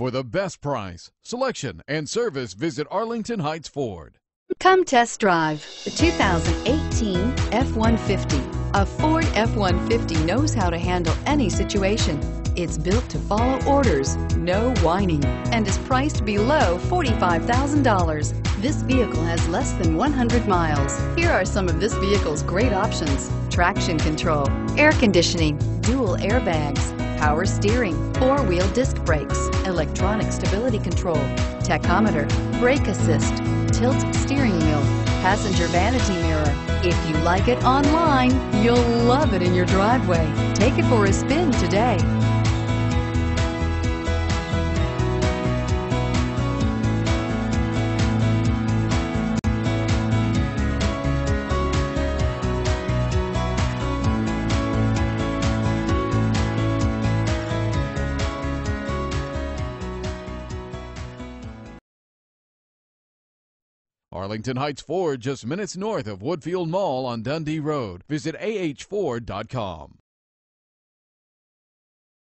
For the best price, selection, and service, visit Arlington Heights Ford. Come test drive the 2018 F-150. A Ford F-150 knows how to handle any situation. It's built to follow orders, no whining, and is priced below $45,000. This vehicle has less than 100 miles. Here are some of this vehicle's great options: traction control, air conditioning, dual airbags, power steering, four-wheel disc brakes, electronic stability control, tachometer, brake assist, tilt steering wheel, passenger vanity mirror. If you like it online, you'll love it in your driveway. Take it for a spin today. Arlington Heights Ford, just minutes north of Woodfield Mall on Dundee Road. Visit ahford.com.